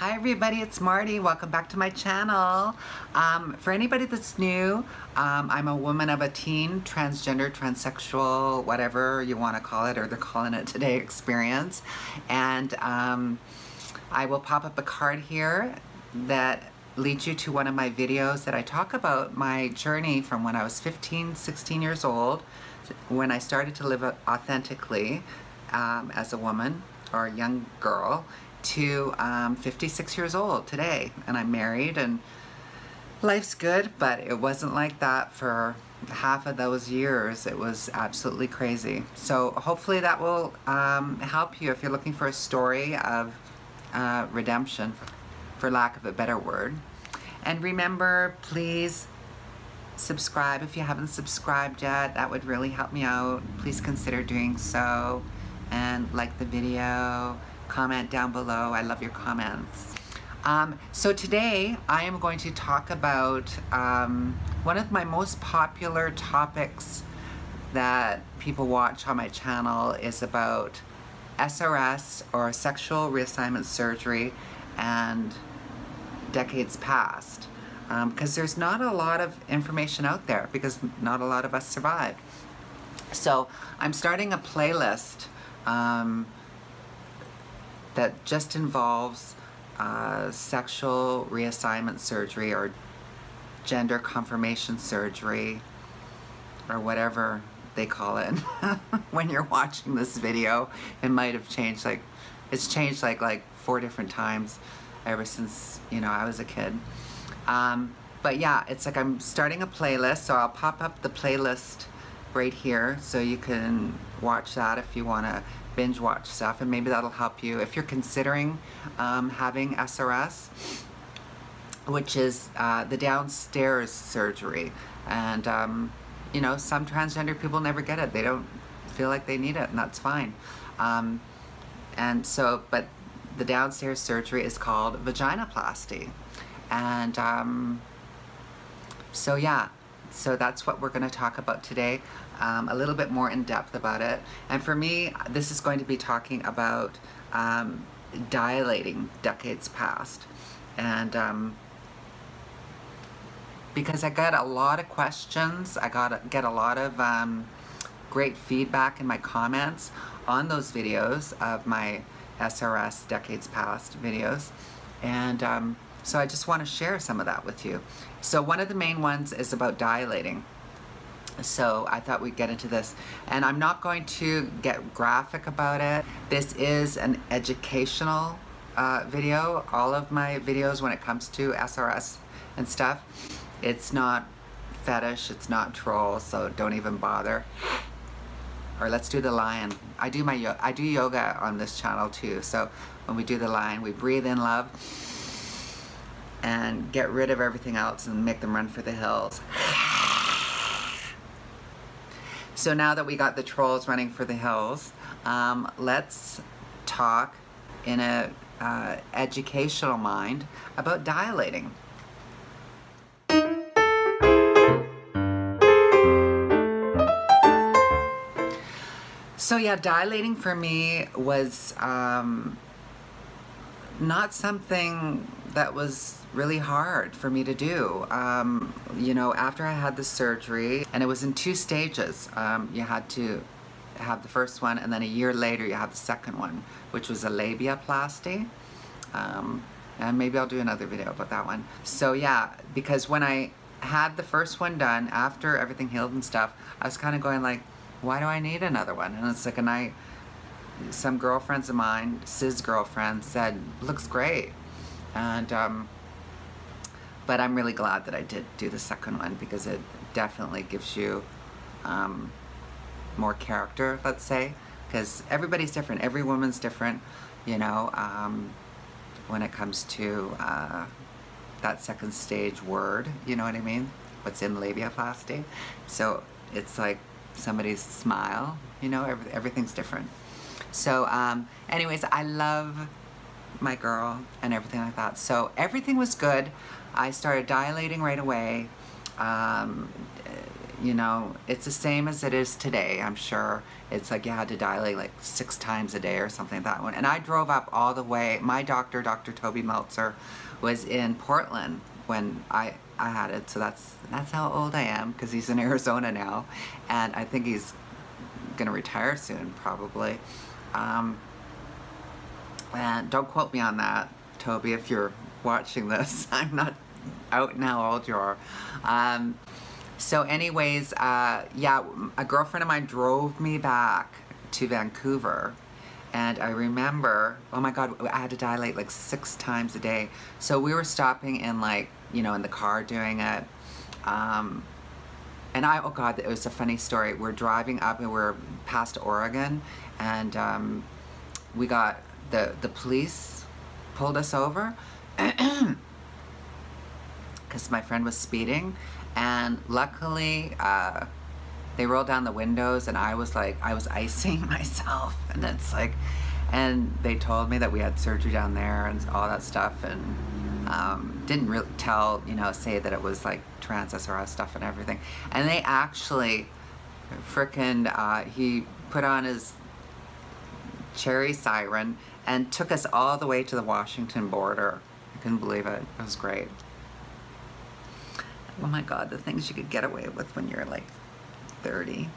Hi everybody, it's Marty. Welcome back to my channel. For anybody that's new, I'm a woman of a teen, transgender, transsexual, whatever you want to call it, or they're calling it today, experience. And I will pop up a card here that leads you to one of my videos that I talk about my journey from when I was 15, 16 years old, when I started to live authentically as a woman or a young girl, to 56 years old today, and I'm married and life's good, but it wasn't like that for half of those years. It was absolutely crazy. So hopefully that will help you if you're looking for a story of redemption, for lack of a better word. And remember, please subscribe if you haven't subscribed yet. That would really help me out. Please consider doing so, and like the video, comment down below. I love your comments. So today I am going to talk about one of my most popular topics that people watch on my channel is about SRS, or sexual reassignment surgery, and decades past, because there's not a lot of information out there, because not a lot of us survived. So I'm starting a playlist that just involves sexual reassignment surgery, or gender confirmation surgery, or whatever they call it. When you're watching this video, it might have changed. Like, it's changed like 4 different times ever since, you know, I was a kid. But yeah, it's like I'm starting a playlist, so I'll pop up the playlist right here so you can watch that if you want to binge watch stuff, and maybe that'll help you if you're considering having SRS, which is the downstairs surgery. And you know, some transgender people never get it. They don't feel like they need it, and that's fine. And so, but the downstairs surgery is called vaginoplasty. And so yeah, so that's what we're going to talk about today. A little bit more in depth about it. And for me, this is going to be talking about dilating decades past. And because I got a lot of questions, I get a lot of great feedback in my comments on those videos of my SRS decades past videos. And so I just want to share some of that with you. So one of the main ones is about dilating. So I thought we'd get into this, and I'm not going to get graphic about it. This is an educational video. All of my videos when it comes to SRS and stuff, it's not fetish, it's not troll, so don't even bother. Or let's do the lion. I do yoga on this channel too, so when we do the lion, we breathe in love and get rid of everything else and make them run for the hills. So now that we got the trolls running for the hills, let's talk in a educational mind about dilating. So yeah, dilating for me was not something that was really hard for me to do. You know, after I had the surgery, and it was in 2 stages. You had to have the first one, and then a year later you have the second one, which was a labiaplasty. And maybe I'll do another video about that one. So yeah, because when I had the first one done, after everything healed and stuff, I was kind of going like, why do I need another one? And it's like, and some girlfriends of mine, cis girlfriends, said, looks great. And but I'm really glad that I did do the second one, because it definitely gives you more character, let's say, because everybody's different, every woman's different, you know, when it comes to that second stage word, you know what I mean, what's in labiaplasty. So it's like somebody's smile, you know, everything's different. So anyways, I love my girl and everything like that. So everything was good. I started dilating right away. you know, it's the same as it is today, I'm sure. It's like you had to dilate like 6 times a day or something like that one. And I drove up all the way. My doctor, Dr. Toby Meltzer, was in Portland when I had it. So that's how old I am, because he's in Arizona now. And I think he's going to retire soon, probably. And don't quote me on that, Toby, if you're watching this. I'm not out now how old you are. So anyways, yeah, a girlfriend of mine drove me back to Vancouver, and I remember, oh my God, I had to dilate like 6 times a day. So we were stopping in, like, you know, in the car doing it. And oh God, it was a funny story. We're driving up and we're past Oregon, and we got, the police pulled us over because my friend was speeding. And luckily, they rolled down the windows, and I was like, I was icing myself, and it's like, and they told me that we had surgery down there and all that stuff, and didn't really tell, you know, say that it was like trans SRS stuff and everything. And they actually frickin', he put on his cherry siren and took us all the way to the Washington border. I couldn't believe it. It was great. Oh my God, the things you could get away with when you're like 30-ish.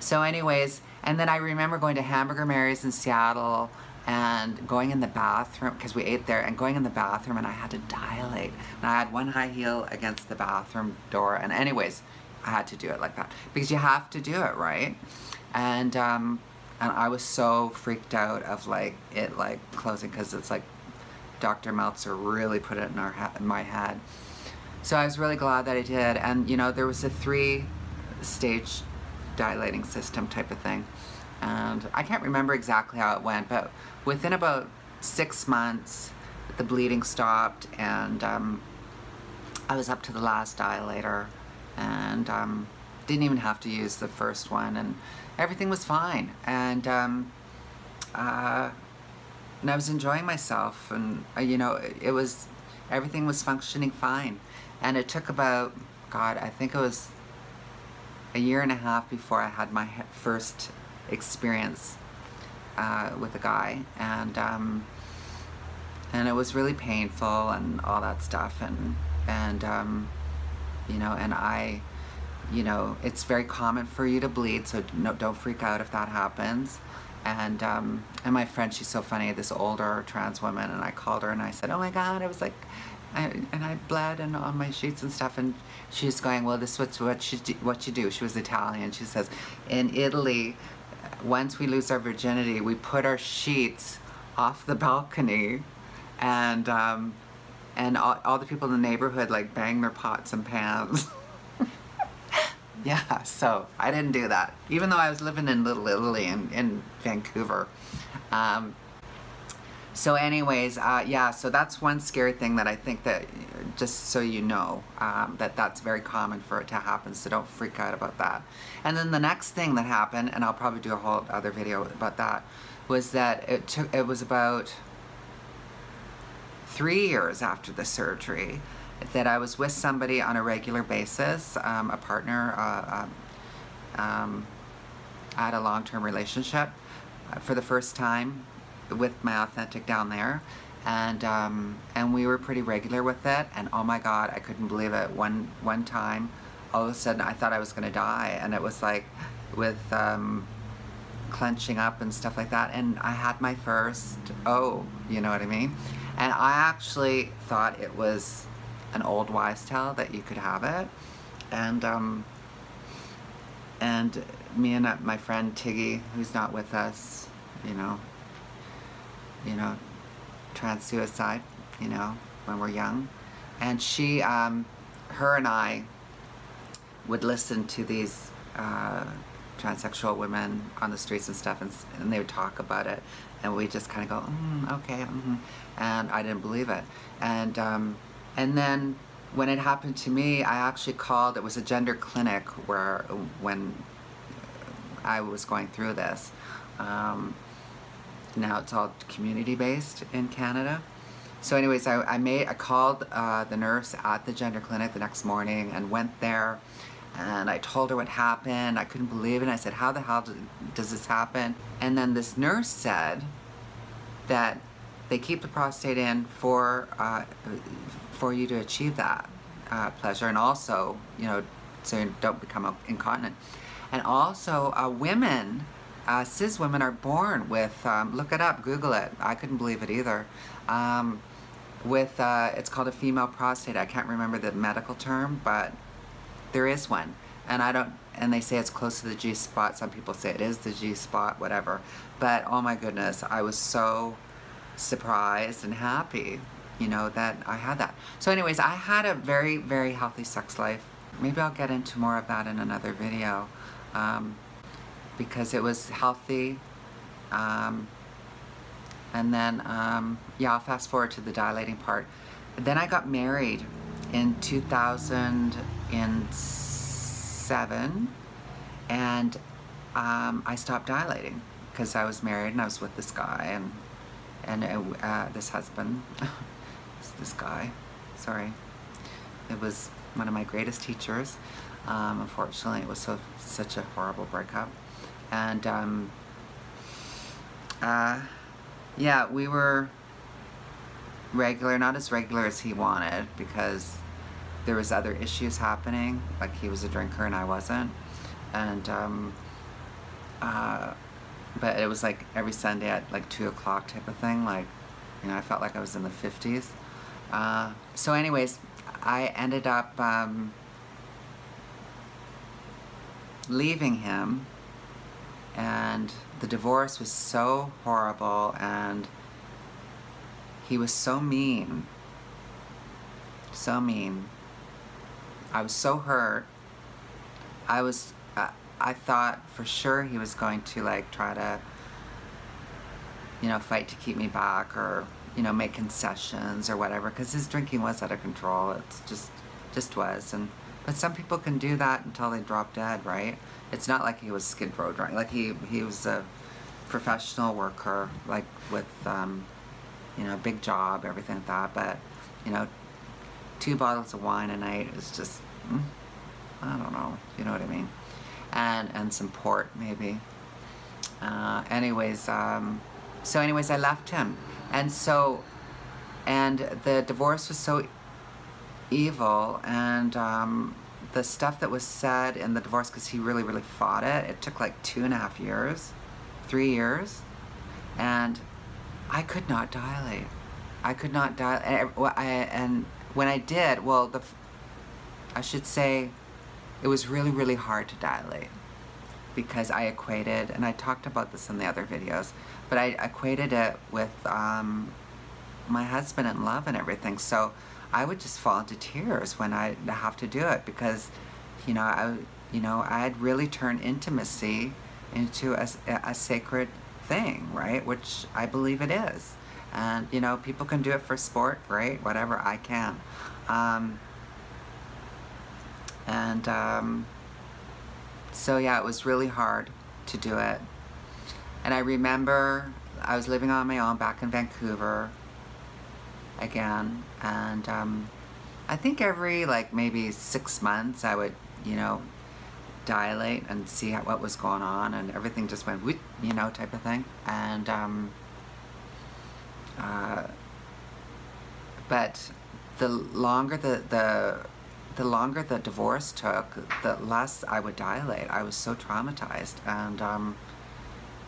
So anyways, and then I remember going to Hamburger Mary's in Seattle and going in the bathroom, because we ate there, and going in the bathroom, and I had to dilate. And I had one high heel against the bathroom door, and anyways, I had to do it like that, because you have to do it, right? And I was so freaked out of like it like closing, because it's like Dr. Meltzer really put it in my head. So I was really glad that I did. And you know, there was a 3-stage dilating system type of thing. And I can't remember exactly how it went, but within about 6 months, the bleeding stopped, and I was up to the last dilator, and didn't even have to use the first one, and everything was fine. And I was enjoying myself, and you know, it was, everything was functioning fine. And it took about, God, I think it was a year and a half before I had my first experience with a guy, and it was really painful and all that stuff, and you know, and I, you know, it's very common for you to bleed, so no, don't freak out if that happens. And my friend, she's so funny, this older trans woman, and I called her and I said, oh my God, I was like, I bled and on my sheets and stuff, and she's going, well, this is what you do. She was Italian. She says, in Italy, once we lose our virginity, we put our sheets off the balcony, and all the people in the neighborhood like bang their pots and pans. Yeah, so I didn't do that, even though I was living in Little Italy in Vancouver. So anyways, yeah, so that's one scary thing that I think that, just so you know, that that's very common for it to happen, so don't freak out about that. And then the next thing that happened, and I'll probably do a whole other video about that, was that it was about 3 years after the surgery that I was with somebody on a regular basis, a partner. I had a long-term relationship for the first time with my authentic down there, and we were pretty regular with it. And oh my God, I couldn't believe it. One time, all of a sudden, I thought I was going to die, and it was like with clenching up and stuff like that. And I had my first, oh, you know what I mean? And I actually thought it was an old wives' tale that you could have it, and me and my friend Tiggy, who's not with us, you know, trans suicide, you know, when we're young, and she, her and I would listen to these transsexual women on the streets and stuff, and they would talk about it, and we just kind of go, okay, and I didn't believe it, and then when it happened to me, I actually called, it was a gender clinic where, when I was going through this, now it's all community-based in Canada, So anyways, I called the nurse at the gender clinic the next morning and went there, and I told her what happened. I couldn't believe it. I said, how the hell does this happen? And then this nurse said that they keep the prostate in for you to achieve that pleasure, and also, you know, so you don't become incontinent. And also women, cis women are born with, look it up, Google it. I couldn't believe it either. It's called a female prostate. I can't remember the medical term, but there is one. And I don't, and they say it's close to the G spot. Some people say it is the G spot, whatever. But oh my goodness, I was so surprised and happy, you know, that I had that. So anyways, I had a very, very healthy sex life. Maybe I'll get into more of that in another video, because it was healthy. And then, yeah, I'll fast forward to the dilating part. Then I got married in 2007, and I stopped dilating because I was married and I was with this guy and this husband, this guy, sorry. It was one of my greatest teachers. Unfortunately, it was such a horrible breakup. And yeah, we were regular, not as regular as he wanted, because there was other issues happening, like he was a drinker and I wasn't. And but it was like every Sunday at like 2 o'clock type of thing, like, you know, I felt like I was in the 50s. So anyways, I ended up leaving him, and the divorce was so horrible, and he was so mean, so mean. I was so hurt. I was, I thought for sure he was going to like try to, you know, fight to keep me back, or, you know, make concessions or whatever, because his drinking was out of control. It's just was. And but some people can do that until they drop dead, right? It's not like he was skid row drunk. Like he was a professional worker, like with you know, big job, everything like that. But you know, 2 bottles of wine a night is just, I don't know, you know what I mean? And some port maybe. So anyways, I left him. And so, and the divorce was so evil, and the stuff that was said in the divorce, because he really, really fought it. It took like 2.5 years, 3 years, and I could not dilate. I could not dilate, and when I did, well, I should say, it was really, really hard to dilate, because I equated, and I talked about this in the other videos, but I equated it with my husband and love and everything. So I would just fall into tears when I have to do it, because, you know, I had really turned intimacy into a sacred thing, right? Which I believe it is. And, you know, people can do it for sport, right? Whatever, I can. So yeah, it was really hard to do it. And I remember I was living on my own back in Vancouver again, and I think every like maybe 6 months I would, you know, dilate and see what was going on, and everything just went, whoop, you know, type of thing. And but the longer the divorce took, the less I would dilate. I was so traumatized, and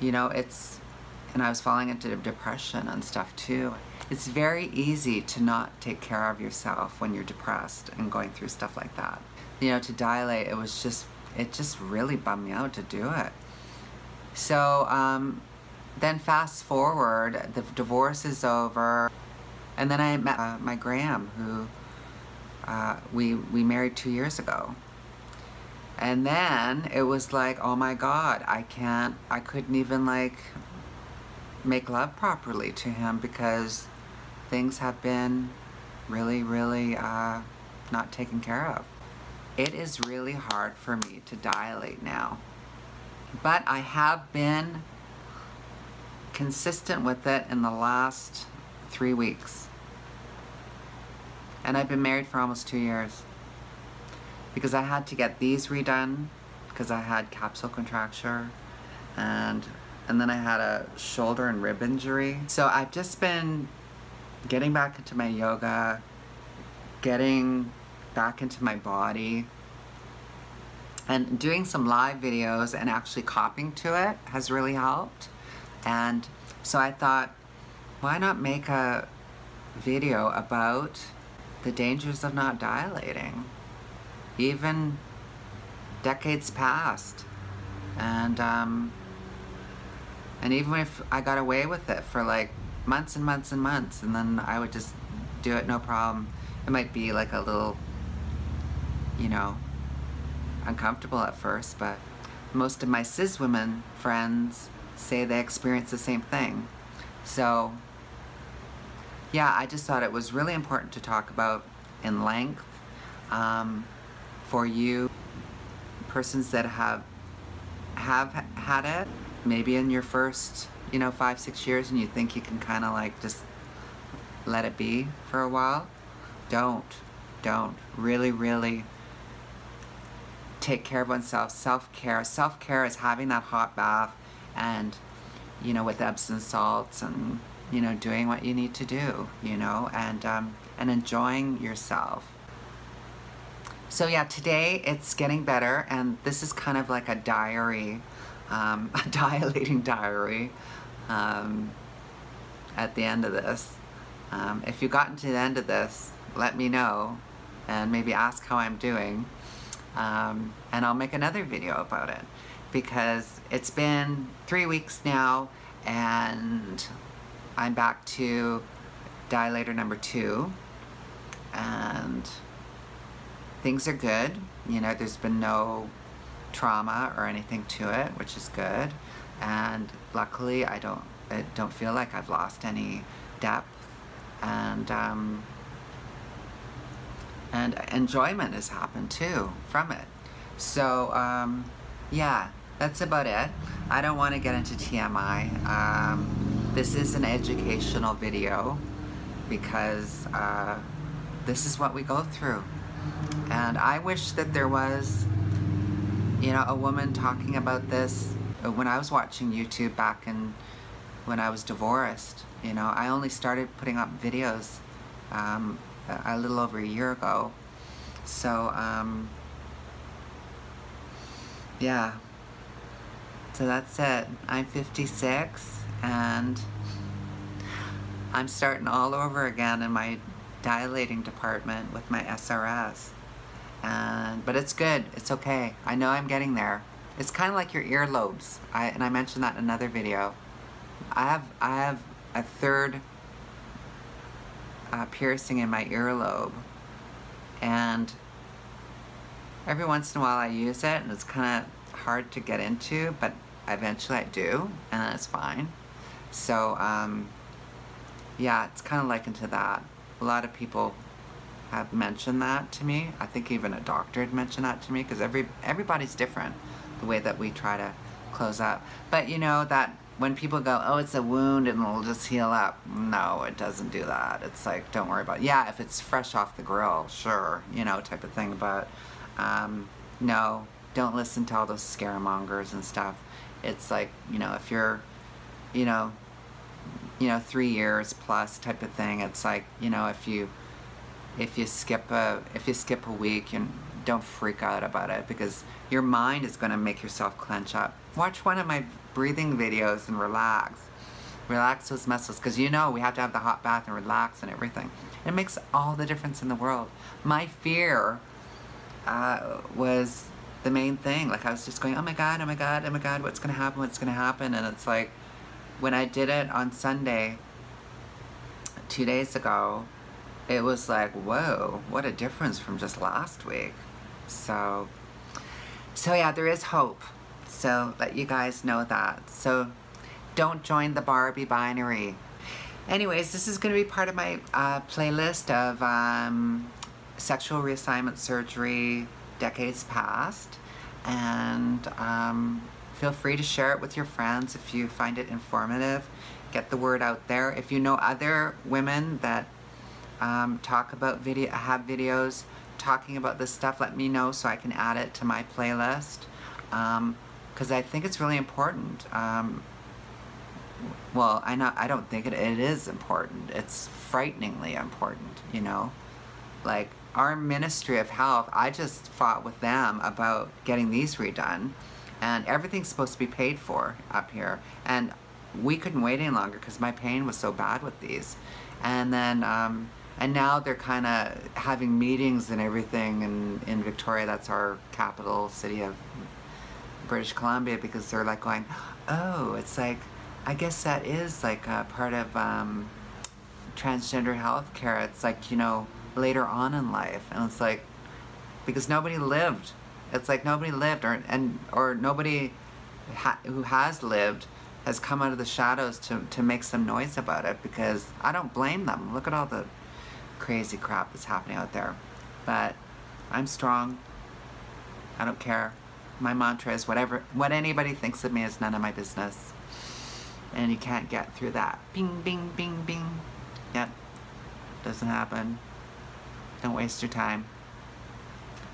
you know, and I was falling into depression and stuff too. It's very easy to not take care of yourself when you're depressed and going through stuff like that. You know, to dilate, it just really bummed me out to do it. So then fast forward, the divorce is over, and then I met my Graham, who we married 2 years ago. And then it was like, oh my God, I couldn't even like make love properly to him, because things have been really, really not taken care of. It is really hard for me to dilate now, but I have been consistent with it in the last 3 weeks. and I've been married for almost 2 years because I had to get these redone because I had capsule contracture and then I had a shoulder and rib injury. So I've just been getting back into my yoga, getting back into my body, and doing some live videos and actually copying to it has really helped. And so I thought, why not make a video about the dangers of not dilating, even decades past, and even if I got away with it for like months and months and months, and then I would just do it no problem. It might be like a little, you know, uncomfortable at first, but most of my cis women friends say they experience the same thing. So yeah, I just thought it was really important to talk about in length for you persons that have had it, maybe in your first, you know, 5-6 years, and you think you can kind of like just let it be for a while. Don't really take care of oneself. Self-care is having that hot bath, and you know, with Epsom salts, and you know, doing what you need to do, you know, and enjoying yourself. So yeah, today it's getting better, and this is kind of like a diary, a dilating diary at the end of this. If you've gotten to the end of this, let me know and maybe ask how I'm doing. And I'll make another video about it, because it's been 3 weeks now and I'm back to dilator number 2, and things are good. You know, there's been no trauma or anything to it, which is good, and luckily I don't feel like I've lost any depth, and enjoyment has happened too from it. So yeah, that's about it. I don't want to get into TMI. This is an educational video because this is what we go through, and I wish that there was, you know, a woman talking about this. When I was watching YouTube back in when I was divorced, you know, I only started putting up videos a little over a year ago. So yeah, so that's it. I'm 56 and I'm starting all over again in my dilating department with my SRS, but it's good, it's okay. I know I'm getting there. It's kind of like your earlobes, and I mentioned that in another video. I have a third piercing in my earlobe, and every once in a while I use it, and it's kind of hard to get into, but eventually I do, and it's fine. So yeah, it's kind of likened to that. A lot of people have mentioned that to me. I think even a doctor had mentioned that to me, because everybody's different the way that we try to close up. But you know that when people go, oh, it's a wound and it'll just heal up. No, it doesn't do that. It's like, don't worry about it. Yeah, if it's fresh off the grill, sure, you know, type of thing. But no, don't listen to all those scaremongers and stuff. It's like, you know, if you're, you know, 3 years plus type of thing, it's like, you know, if you skip a week, and don't freak out about it, because your mind is going to make yourself clench up. Watch one of my breathing videos and relax those muscles, because you know we have to have the hot bath and relax and everything. It makes all the difference in the world. My fear was the main thing. Like, I was just going, oh my god, oh my god, oh my god, what's gonna happen, what's gonna happen? And it's like, when I did it on Sunday 2 days ago, it was like, whoa, what a difference from just last week. So yeah, there is hope. So let you guys know that. So don't join the Barbie binary. Anyways, this is going to be part of my playlist of sexual reassignment surgery decades past, and feel free to share it with your friends if you find it informative. Get the word out there. If you know other women that talk about video. I have videos talking about this stuff. Let me know so I can add it to my playlist, because I think it's really important. Well, I don't think it is important. It's frighteningly important, you know. Like, our Ministry of Health, I just fought with them about getting these redone, and everything's supposed to be paid for up here, and we couldn't wait any longer because my pain was so bad with these. And then and now they're kind of having meetings and everything in Victoria, that's our capital city of British Columbia, because they're like going, oh, it's like, I guess that is like a part of transgender health care. It's like, you know, later on in life. And it's like, because nobody lived. It's like nobody lived, or nobody who has lived has come out of the shadows to make some noise about it, because I don't blame them. Look at all the crazy crap that's happening out there. But I'm strong. I don't care. My mantra is, what anybody thinks of me is none of my business. And you can't get through that. Bing, bing, bing, bing. Yep. Doesn't happen. Don't waste your time.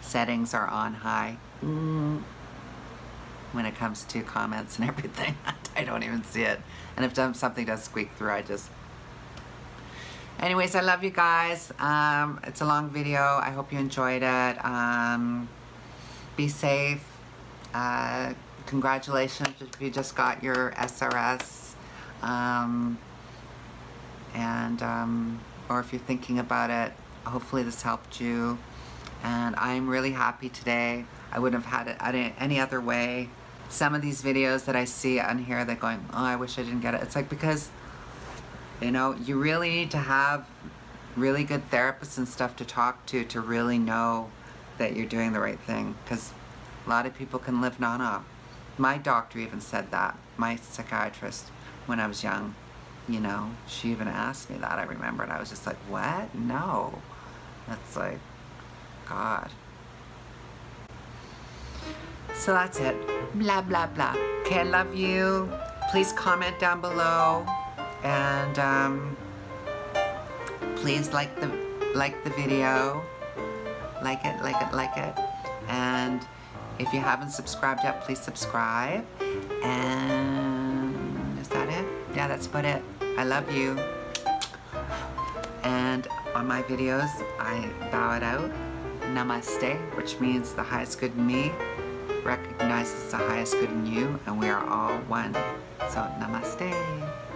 Settings are on high when it comes to comments and everything. I don't even see it. And if something does squeak through, I just... Anyways, I love you guys. It's a long video. I hope you enjoyed it. Be safe. Congratulations if you just got your SRS, or if you're thinking about it. Hopefully this helped you, and I'm really happy today. I wouldn't have had it any other way. Some of these videos that I see on here, they're going, oh, I wish I didn't get it. It's like, because, you know, you really need to have really good therapists and stuff to talk to really know that you're doing the right thing, because a lot of people can live non-op. My doctor even said that, my psychiatrist, when I was young, you know, she even asked me that, I remember, and I was just like, what? No. That's like, God. So that's it. Blah, blah, blah. Okay, I love you. Please comment down below, and please like the video. Like it, like it, like it. And if you haven't subscribed yet, please subscribe. And is that it? Yeah, that's about it. I love you. And on my videos, I bow it out. Namaste, which means the highest good in me recognizes the highest good in you, and we are all one. So, namaste.